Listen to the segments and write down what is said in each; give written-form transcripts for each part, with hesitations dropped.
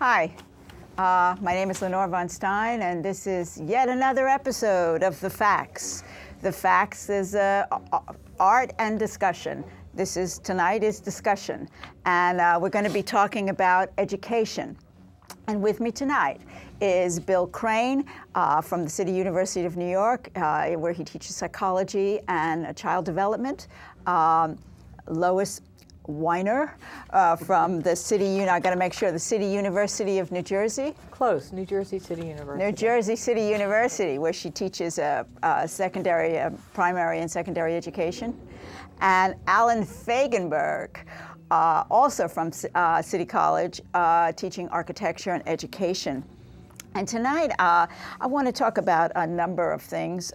Hi, my name is Lenore Von Stein, and this is yet another episode of The Facts. The Facts is art and discussion. This is, tonight is discussion, and we're going to be talking about education. And with me tonight is Bill Crane from the City University of New York, where he teaches psychology and child development. Lois Weiner from the City I got to make sure, the City University of New Jersey. Close, New Jersey City University. New Jersey City University, where she teaches secondary, primary and secondary education. And Alan Feigenberg, also from City College, teaching architecture and education. And tonight, I want to talk about a number of things.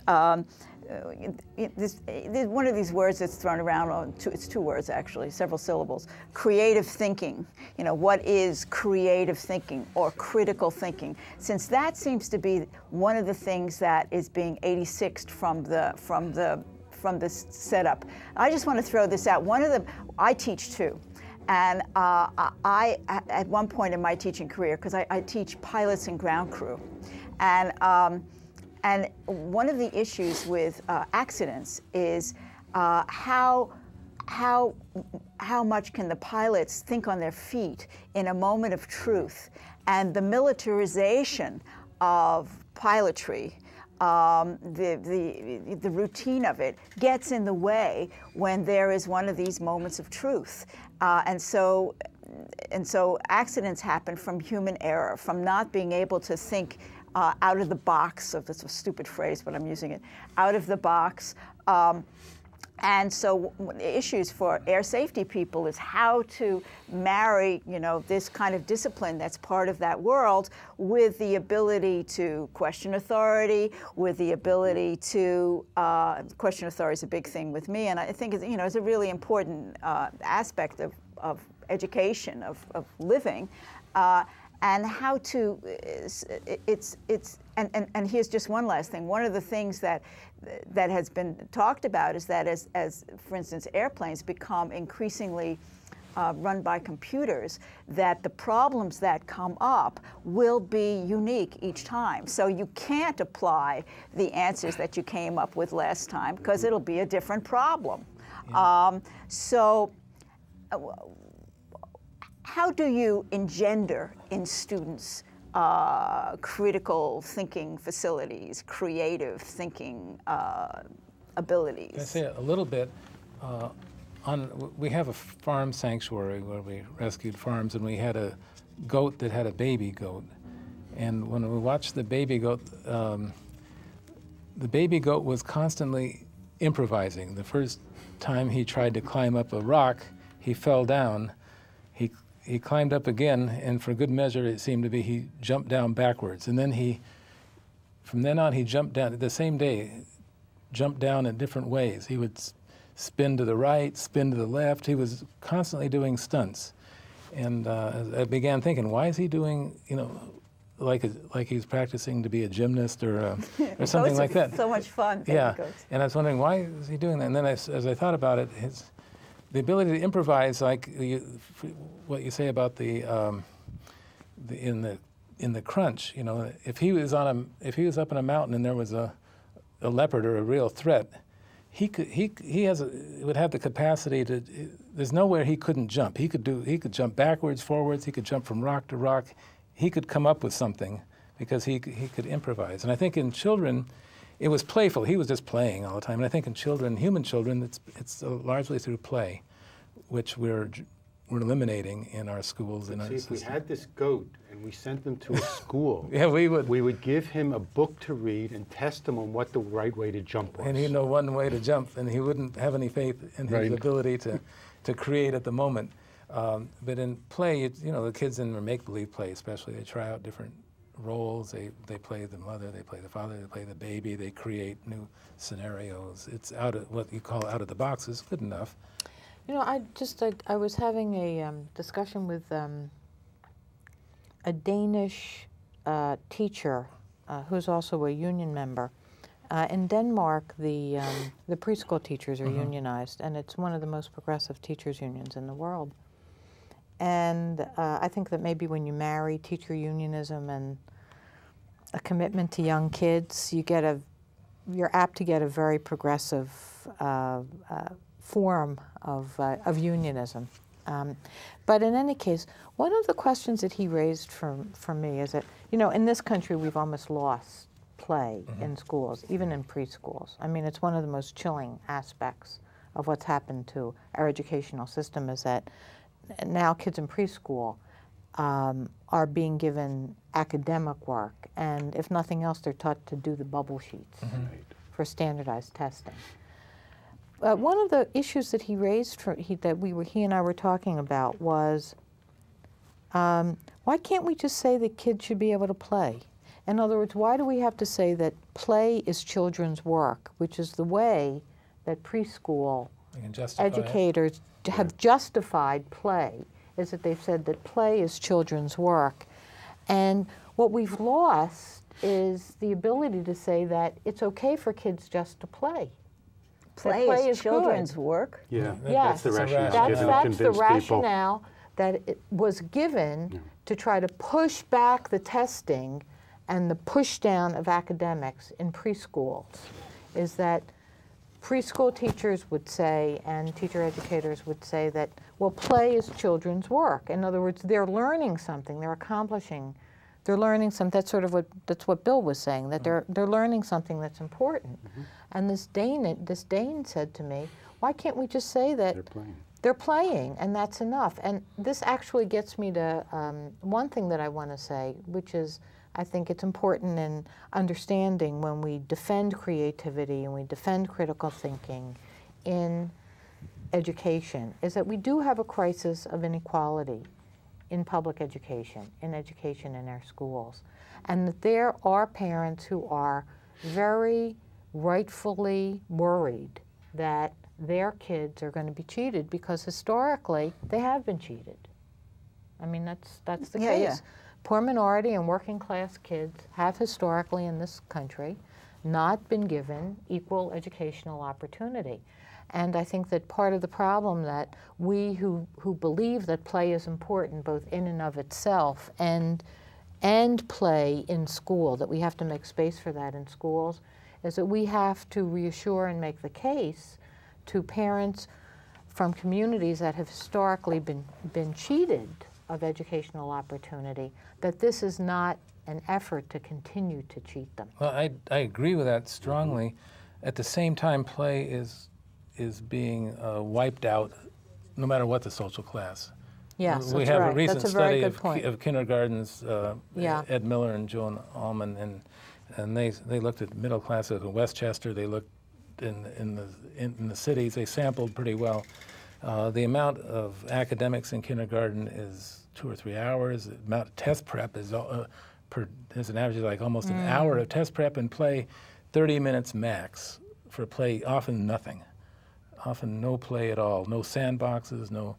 One of these words that's thrown around, it's two words actually, several syllables, creative thinking. You know, what is creative thinking or critical thinking? Since that seems to be one of the things that is being 86'd from this setup. I just want to throw this out. One of the, I teach too. And I, at one point in my teaching career, because I teach pilots and ground crew. And one of the issues with accidents is how much can the pilots think on their feet in a moment of truth? And the militarization of pilotry, the routine of it gets in the way when there is one of these moments of truth, and so accidents happen from human error, from not being able to think out of the box. So that's a stupid phrase, but I'm using it. Out of the box. And so issues for air safety people is how to marry, you know, this kind of discipline that's part of that world with the ability to question authority, with the ability to question authority is a big thing with me, and I think it's, you know, it's a really important aspect of education, of living, and how to and here's just one last thing. One of the things that has been talked about is that as for instance, airplanes become increasingly run by computers, that the problems that come up will be unique each time. So you can't apply the answers that you came up with last time because it'll be a different problem. Yeah. How do you engender in students critical thinking facilities, creative thinking abilities? Can I say a little bit? We have a farm sanctuary where we rescued farms, and we had a goat that had a baby goat. And when we watched the baby goat was constantly improvising. The first time he tried to climb up a rock, he fell down. He climbed up again, and for good measure, it seemed to be, he jumped down backwards. And then from then on, he jumped down, the same day, jumped down in different ways. He would spin to the right, spin to the left. He was constantly doing stunts. And I began thinking, why is he doing, you know, like he's practicing to be a gymnast or something like that. So much fun. Yeah, and I was wondering, why is he doing that? And then as I thought about it, the ability to improvise, like what you say about in the crunch, you know, if he was up in a mountain and there was a leopard or a real threat, he would have the capacity to. There's nowhere he couldn't jump. He could jump backwards, forwards. He could jump from rock to rock. He could come up with something because he could improvise. And I think in children, it was playful. He was just playing all the time. And I think in children, human children, it's largely through play, which we're eliminating in our schools. And see, if we had this goat and we sent them to a school, yeah, we would give him a book to read and test him on what the right way to jump was. And he'd know one way to jump, and he wouldn't have any faith in his ability to create at the moment. But in play, you know, the kids in make-believe play, especially, they try out different roles. They play the mother, they play the father, they play the baby, they create new scenarios. It's out of what you call out of the box is good enough. You know, I was having a discussion with a Danish teacher who's also a union member. In Denmark, the preschool teachers are unionized, and it's one of the most progressive teachers unions in the world. And I think that maybe when you marry teacher unionism and a commitment to young kids, you get a, you're apt to get a very progressive form of unionism. But in any case, one of the questions that he raised for me is that, you know, in this country we've almost lost play in schools, even in preschools. I mean, it's one of the most chilling aspects of what's happened to our educational system is that now kids in preschool are being given academic work, and if nothing else, they're taught to do the bubble sheets for standardized testing. One of the issues that he raised, he and I were talking about, was why can't we just say that kids should be able to play? In other words, why do we have to say that play is children's work, which is the way that preschool educators have justified play, is that they've said that play is children's work. And what we've lost is the ability to say that it's okay for kids just to play. Play is children's work? Yeah, yes. That's the rationale. That's the rationale that it was given to try to push back the testing and the push down of academics in preschools, is that preschool teachers would say, and teacher educators would say that, well, play is children's work. In other words, they're learning something, they're accomplishing, they're learning something. That's sort of what, that's what Bill was saying, that they're learning something that's important. And this Dane said to me, why can't we just say that they're playing and that's enough? And this actually gets me to one thing that I want to say, which is, I think it's important in understanding when we defend creativity and we defend critical thinking in education, is that we do have a crisis of inequality in public education, in education in our schools, and that there are parents who are very rightfully worried that their kids are going to be cheated, because historically they have been cheated. I mean, that's the case. Yeah. Poor minority and working class kids have historically in this country not been given equal educational opportunity. And I think that part of the problem that we who believe that play is important both in and of itself and play in school, that we have to make space for that in schools, is that we have to reassure and make the case to parents from communities that have historically been cheated of educational opportunity, that this is not an effort to continue to cheat them. Well, I agree with that strongly. At the same time, play is being wiped out no matter what the social class. Yes, we have a recent study of kindergartens, Ed Miller and Joan Allman, and they looked at middle classes in Westchester. They looked in the cities. They sampled pretty well. The amount of academics in kindergarten is 2 or 3 hours. The amount of test prep is there's an average of like almost an hour of test prep, and play 30 minutes max for play, often nothing, often no play at all, no sandboxes, no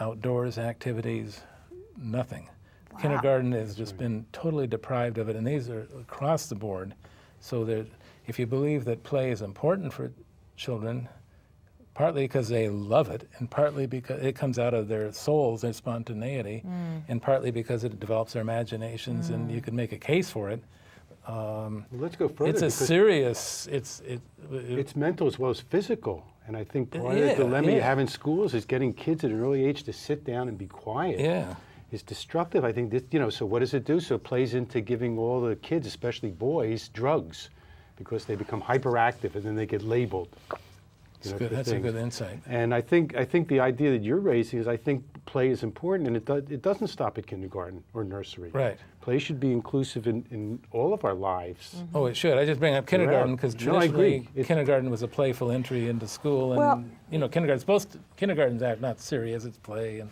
outdoors activities, nothing. Wow. Kindergarten has just been totally deprived of it, and these are across the board. So that if you believe that play is important for children, partly because they love it, and partly because it comes out of their souls, their spontaneity, and partly because it develops their imaginations, and you can make a case for it. Well, let's go further. It's a serious, it's mental as well as physical. And I think part of the dilemma you have in schools is getting kids at an early age to sit down and be quiet. Yeah. Is destructive. I think this, you know, so what does it do? So it plays into giving all the kids, especially boys, drugs, because they become hyperactive and then they get labeled. That's a good insight. And I think the idea that you're raising is, I think play is important, and it doesn't stop at kindergarten or nursery. Right. Play should be inclusive in all of our lives. Oh, it should. I just bring up kindergarten because traditionally kindergarten was a playful entry into school, and you know, kindergarten's not serious; it's play. And,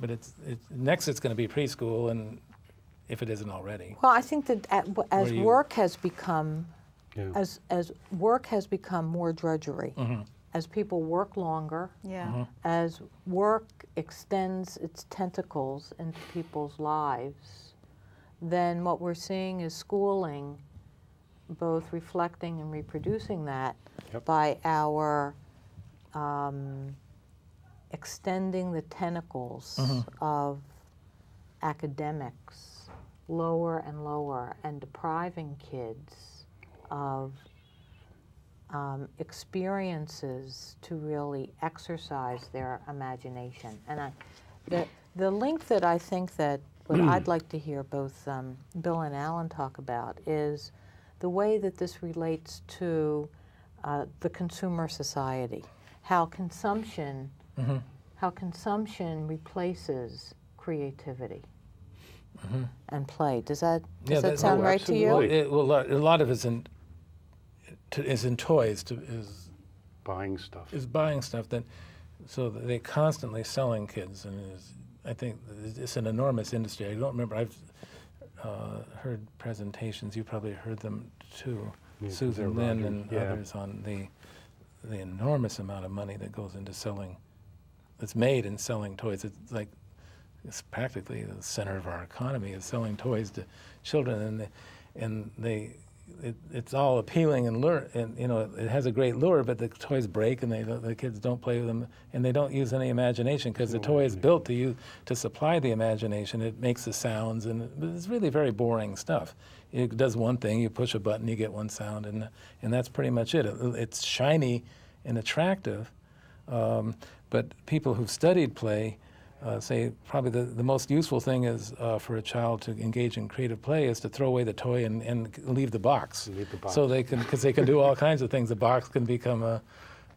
but it's next it's going to be preschool, and if it isn't already. Well, I think that as work has become. As work has become more drudgery, as people work longer, as work extends its tentacles into people's lives, then what we're seeing is schooling, both reflecting and reproducing that by our extending the tentacles of academics lower and lower, and depriving kids of experiences to really exercise their imagination. And the link that I think that what I'd like to hear both Bill and Alan talk about is the way that this relates to the consumer society, how consumption replaces creativity and play. Does that sound right to you? Well, a lot of it is in toys. Is buying stuff. Is buying stuff. That so they're constantly selling kids, and I think it's an enormous industry. I don't remember. I've heard presentations. You probably heard them too, Susan Lynn and others, on the enormous amount of money that goes into selling. It's made in selling toys. It's like, it's practically the center of our economy, is selling toys to children, and it's all appealing and lure, and you know it has a great lure, but the toys break and the kids don't play with them, and they don't use any imagination because the toy is built to supply the imagination. It makes the sounds, and it's really very boring stuff. It does one thing: you push a button, you get one sound, and that's pretty much it. It's shiny and attractive, but people who've studied play say probably the most useful thing is for a child to engage in creative play is to throw away the toy and leave the box. Leave the box. So they can, because they can do all kinds of things. The box can become a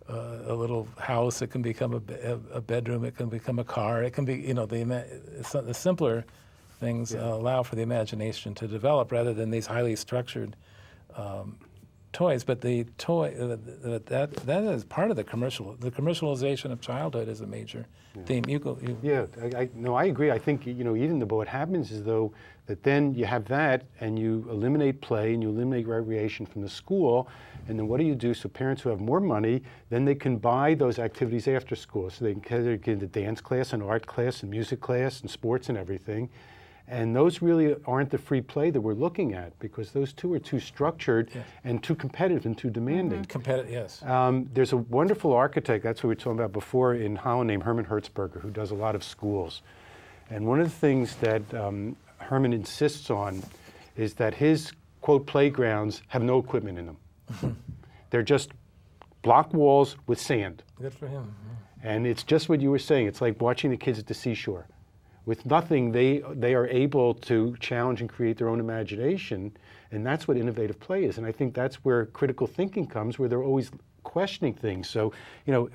little house. It can become a bedroom. It can become a car. It can be, you know, the simpler things allow for the imagination to develop rather than these highly structured toys. But the toy that is part of the commercial. The commercialization of childhood is a major theme. I agree. I think even though what happens is though that then you have that and you eliminate play and you eliminate recreation from the school, and then what do you do? So parents who have more money, then they can buy those activities after school. So they can get a dance class and art class and music class and sports and everything. And those really aren't the free play that we're looking at, because those two are too structured and too competitive and too demanding. Competitive, yes. There's a wonderful architect, that's what we were talking about before, in Holland named Herman Hertzberger, who does a lot of schools. And one of the things that Herman insists on is that his, quote, playgrounds have no equipment in them. They're just block walls with sand. Good for him. Yeah. And it's just what you were saying. It's like watching the kids at the seashore. With nothing, they are able to challenge and create their own imagination, and that's what innovative play is. And I think that's where critical thinking comes, where they're always questioning things. So,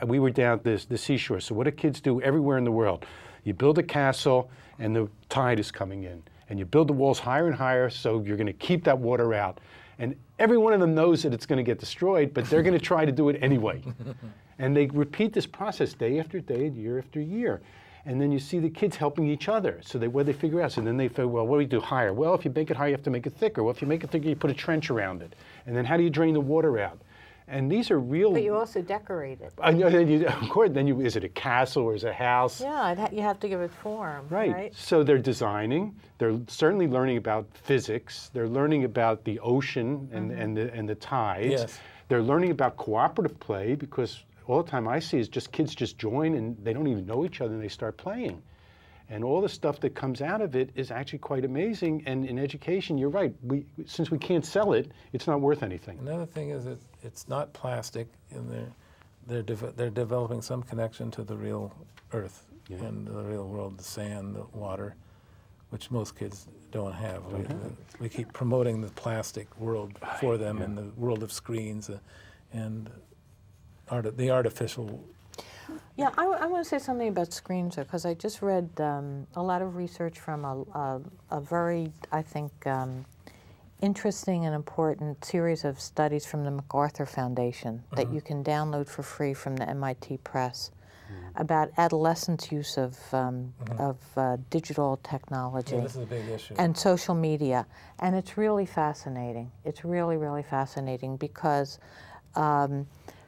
we were down at the seashore. So what do kids do everywhere in the world? You build a castle, and the tide is coming in. And you build the walls higher and higher, so you're going to keep that water out. And every one of them knows that it's going to get destroyed, but they're going to try to do it anyway. And they repeat this process day after day, and year after year. And then you see the kids helping each other. So what do they figure out? So then they figure, well, what do we do higher? Well, if you make it higher, you have to make it thicker. Well, if you make it thicker, you put a trench around it. And then how do you drain the water out? And these are real. But you also decorate it. Of course. Then is it a castle or is it a house? Yeah, you have to give it form. Right. So they're designing. They're certainly learning about physics. They're learning about the ocean and the tides. Yes. They're learning about cooperative play, because all the time I see is just kids just join and they don't even know each other and they start playing. And all the stuff that comes out of it is actually quite amazing. And in education, you're right, since we can't sell it, it's not worth anything. Another thing is that it's not plastic, and they're developing some connection to the real earth and the real world, the sand, the water, which most kids don't have. We keep promoting the plastic world for them and the world of screens and the artificial. Yeah, I want to say something about screens, because I just read a lot of research from a very, I think, interesting and important series of studies from the MacArthur Foundation that you can download for free from the MIT Press about adolescents' use of digital technology. Yeah, this is a big issue. And social media. And it's really fascinating. It's really, really fascinating, because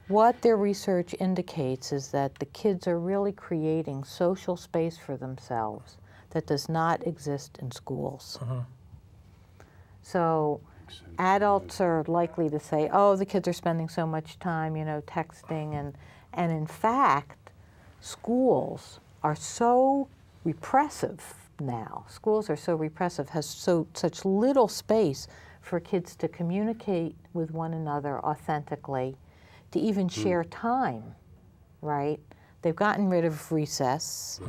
what their research indicates is that the kids are really creating social space for themselves that does not exist in schools. So adults are likely to say, oh, the kids are spending so much time, texting, and in fact, schools are so repressive now, has such little space for kids to communicate with one another authentically, to even share time, right? They've gotten rid of recess.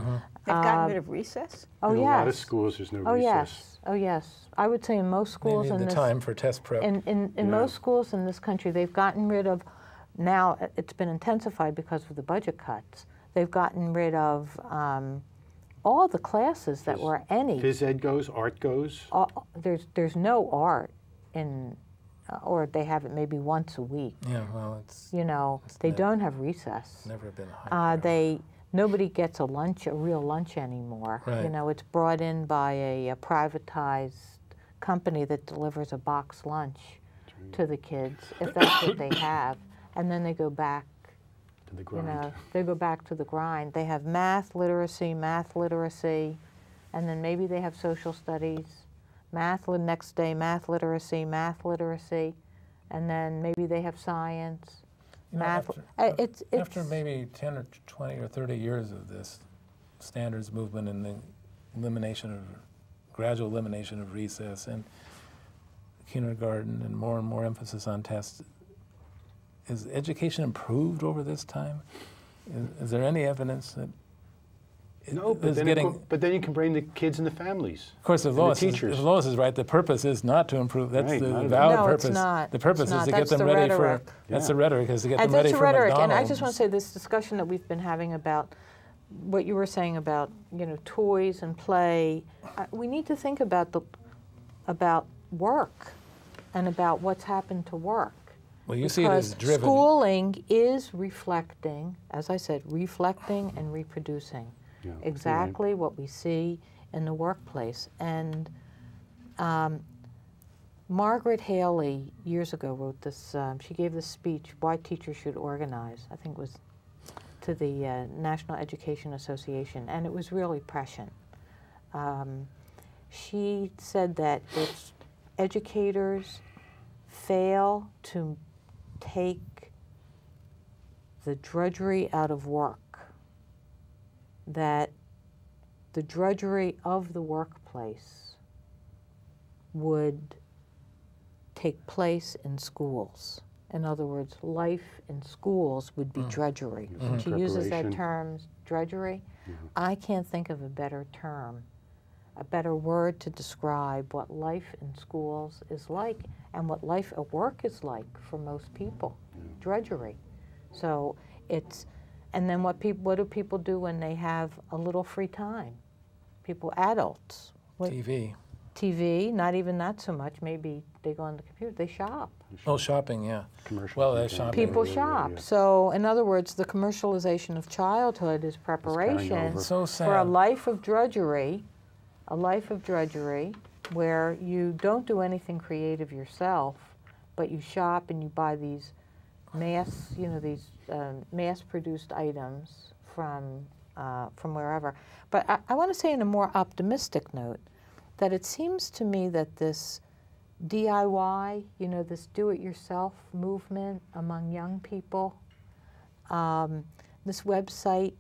They've gotten rid of recess? Oh, yes. In a lot of schools, there's no recess. Oh, yes. I would say in most schools in this... time for test prep. In most schools in this country, they've gotten rid of... Now, it's been intensified because of the budget cuts. They've gotten rid of all the classes that were any. Phys ed goes, art goes? There's no art in... or they have it maybe once a week. Yeah, well, it's... You know, it's they don't have recess. Never been high. Nobody gets a lunch, a real lunch anymore. Right. You know, it's brought in by a privatized company that delivers a box lunch to the kids, if that's what they have. And then they go back to the grind. You know, they go back to the grind. They have math literacy, and then maybe they have social studies. Next day, math literacy, and then maybe they have science. You know, after maybe 10 or 20 or 30 years of this standards movement and the gradual elimination of recess and kindergarten and more emphasis on tests, is education improved over this time? Is there any evidence that but then you can bring the kids and the families. Of course, if Lois is right, the purpose is not to improve. That's the valid purpose. It's not. The purpose is to get them ready for. That's the rhetoric. Is to get them ready for McDonald's. And I just want to say this discussion that we've been having about what you were saying about toys and play. We need to think about about work and about what's happened to work. Well, you see it as driven. Schooling is reflecting, as I said, reflecting and reproducing. Yeah, exactly what we see in the workplace. And Margaret Haley, years ago, wrote this, she gave this speech, Why Teachers Should Organize, I think it was to the National Education Association, and it was really prescient. She said that if educators fail to take the drudgery out of work, that the drudgery of the workplace would take place in schools. In other words, life in schools would be drudgery. She uses that term, drudgery. I can't think of a better term, a better word to describe what life in schools is like and what life at work is like for most people, drudgery. So it's... And then what do people do when they have a little free time? Adults. TV, not even that so much. Maybe they go on the computer. They shop. Oh, shopping, yeah. Commercial. Well, they're shopping. People shop. So, in other words, the commercialization of childhood is preparation for a life of drudgery, where you don't do anything creative yourself, but you shop and you buy these mass-produced items from wherever. But I want to say in a more optimistic note that it seems to me that this DIY, this do-it-yourself movement among young people, this website,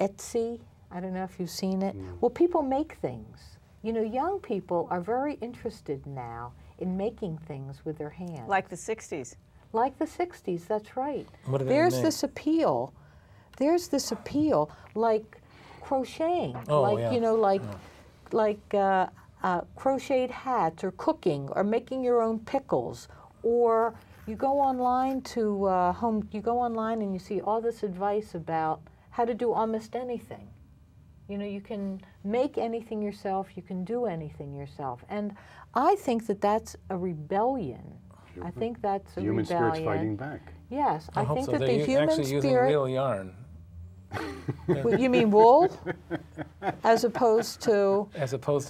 Etsy, I don't know if you've seen it. Well, people make things. Young people are very interested now in making things with their hands. Like the 60s. Like the 60s, that's right. There's this appeal, like crocheting, crocheted hats, or cooking, or making your own pickles, or you go online to you go online and you see all this advice about how to do almost anything. You can make anything yourself, you can do anything yourself, and I think that that's a rebellion. I think that's a rebellion. Human spirit's fighting back. Yes, I think that the human spirit... They're actually using real yarn. You mean wool? As opposed to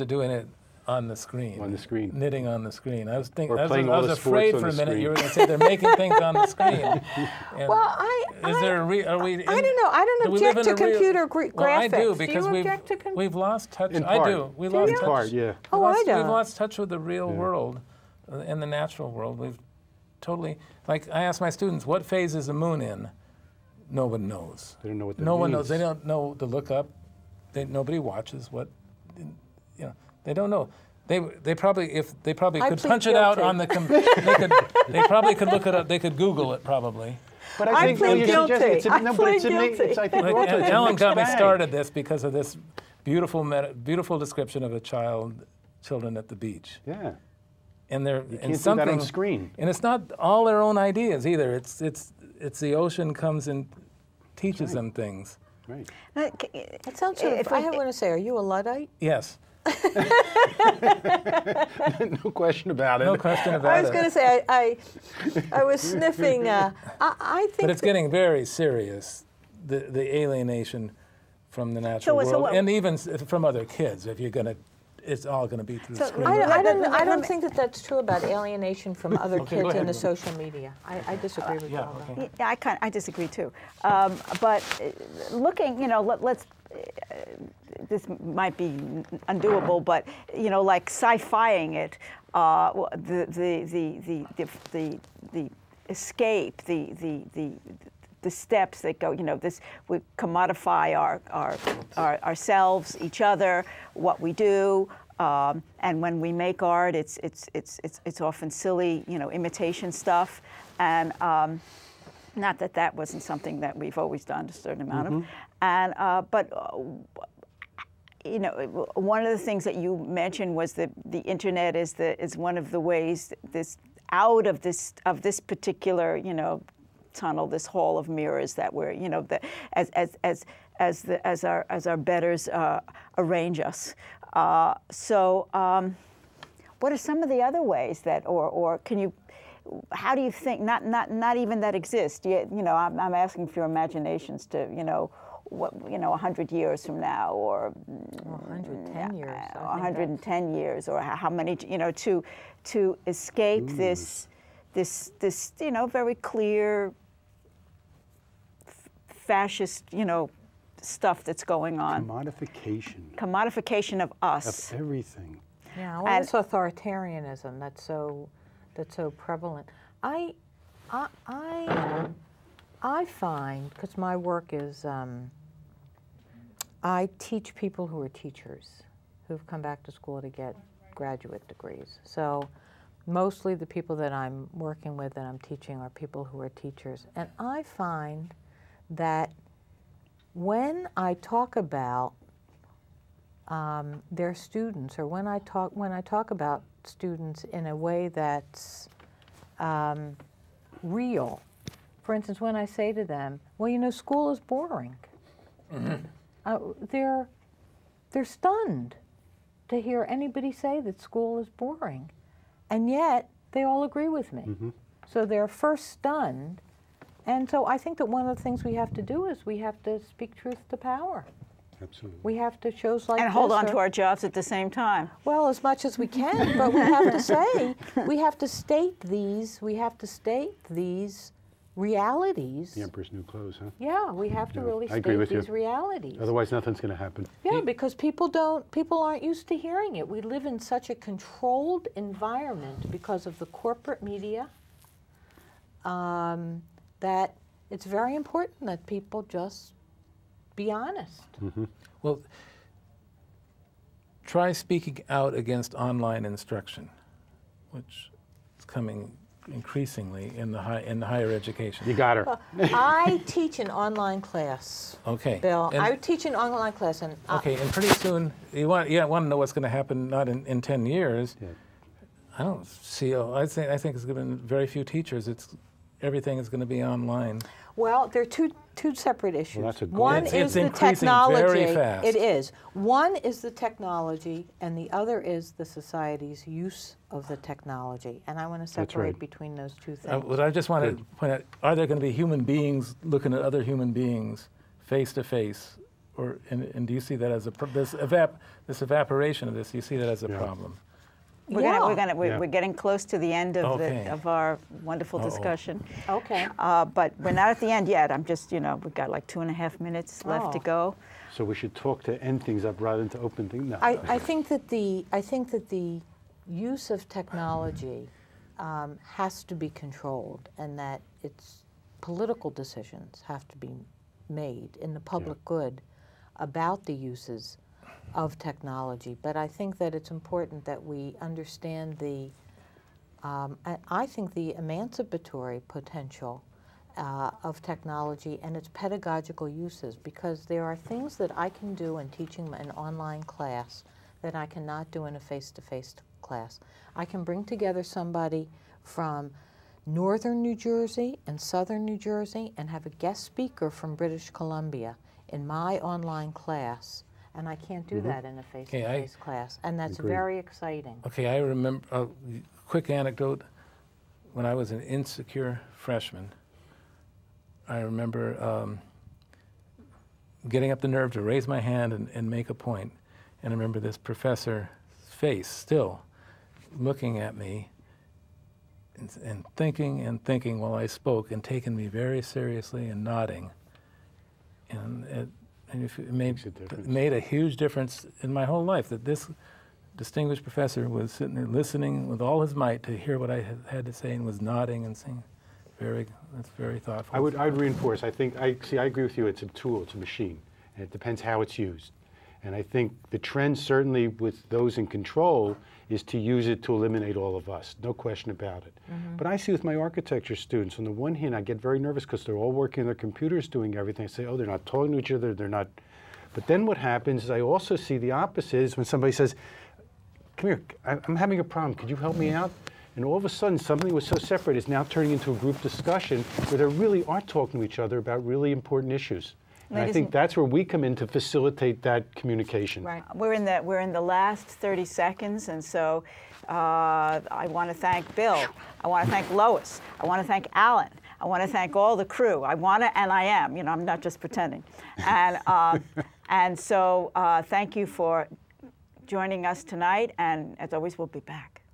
doing it on the screen. On the screen. Knitting on the screen. I was thinking, I was afraid for a minute you were going to say they're making things on the screen. And well, I don't know. I don't object to computer graphics. Well, I do, because we've lost touch. I do. We lost touch. In part, yeah. Oh, I don't. We've lost touch with the real world. In the natural world, we've totally, like I ask my students, what phase is the moon in? no one knows. They don't know what that means. No one knows. They don't know to look up. Nobody watches what, you know, they don't know. They probably, if they probably could punch it out on the they probably could look it up. They could Google it probably. But I think you're suggesting it's a, no, but it's a, I think like, Ellen got me started this because of this beautiful description of a children at the beach. Yeah. And they're and something on screen. And it's not all their own ideas either. It's the ocean comes and teaches them things. Right. It sounds true. If I had one to say, are you a Luddite? Yes. No question about it. No question about it. I was going to say, I was sniffing. I think. But it's getting very serious, the alienation from the natural world, and even from other kids. If you're going to, it's all going to be through screen. I don't think that that's true about alienation from other kids in the social media. I disagree with you on that. Yeah, I disagree too. But looking, you know, let's. This might be undoable, but you know, like sci-fiing it, the escape, the steps that go, you know, this we commodify ourselves, each other, what we do, and when we make art, it's often silly, you know, imitation stuff, and not that that wasn't something that we've always done a certain amount of, and but. You know, one of the things that you mentioned was that the internet is one of the ways this out of this particular, you know, tunnel, this hall of mirrors that we're, you know, the, as our betters arrange us. So what are some of the other ways that, or can you? How do you think? Not even that exist. You know, I'm asking for your imaginations to, you know. What, you know, 100 years from now, or 110 years, 110 years, or how many, you know, to escape this, you know, very clear fascist, you know, stuff that's going on. Commodification of us. Of everything. Yeah, well, and it's authoritarianism that's so prevalent. I find, because my work is, I teach people who are teachers, who've come back to school to get graduate degrees. So mostly the people that I'm working with and I'm teaching are people who are teachers. And I find that when I talk about their students, or when I talk about students in a way that's real. For instance, when I say to them, well, you know, school is boring, they're stunned to hear anybody say that school is boring. And yet, they all agree with me. So they're first stunned. And so I think that one of the things we have to do is we have to speak truth to power. Absolutely. We have to shows like this. And hold on to our jobs at the same time. Well, as much as we can, but we have to say, we have to state these realities. The Emperor's New Clothes, huh? Yeah, we have to really state these realities. Otherwise, nothing's going to happen. Yeah, because people aren't used to hearing it. We live in such a controlled environment because of the corporate media that it's very important that people just be honest. Well, try speaking out against online instruction, which is coming increasingly in the higher education. You got her. Well, I teach an online class. Okay, Bill. I teach an online class, and and pretty soon you want to know what's going to happen. Not in 10 years. Yeah. I don't see. I think it's going to be very few teachers. Everything is going to be online. Well, there are two separate issues. Well, that's a one is the technology. Very fast. It is. One is the technology, and the other is the society's use of the technology, and I want to separate between those two things. What I just wanted to point out, are there going to be human beings looking at other human beings face to face, or and do you see that as a this evaporation of this? Do you see that as a problem? We're getting close to the end of our wonderful discussion. Okay. But we're not at the end yet. I'm just, you know, we've got like 2.5 minutes left to go. So we should talk to end things up rather than to open things up. I think that the use of technology has to be controlled, and that it's political decisions have to be made in the public good about the uses of technology. But I think that it's important that we understand the, I think the emancipatory potential of technology and its pedagogical uses, because there are things that I can do in teaching an online class that I cannot do in a face-to-face class. I can bring together somebody from northern New Jersey and southern New Jersey and have a guest speaker from British Columbia in my online class, and I can't do that in a face-to-face class, and that's very exciting. Okay, I remember a quick anecdote. When I was an insecure freshman, I remember getting up the nerve to raise my hand and make a point, and I remember this professor's face still looking at me and thinking while I spoke and taking me very seriously and nodding, and it made a huge difference in my whole life that this distinguished professor was sitting there listening with all his might to hear what I had to say and was nodding and saying, that's very thoughtful. I would reinforce. I agree with you. It's a tool. It's a machine, and it depends how it's used. And I think the trend, certainly with those in control, is to use it to eliminate all of us. No question about it. But I see with my architecture students, on the one hand, I get very nervous because they're all working on their computers doing everything. I say, oh, they're not talking to each other. They're not. But then what happens is I also see the opposite is when somebody says, come here, I'm having a problem. Could you help me out? And all of a sudden, something that was so separate is now turning into a group discussion where they really are talking to each other about really important issues. And I think that's where we come in to facilitate that communication. Right. We're in the last 30 seconds, and so I want to thank Bill. I want to thank Lois. I want to thank Alan. I want to thank all the crew. I want to, and I am. You know, I'm not just pretending. And and so thank you for joining us tonight. And as always, we'll be back.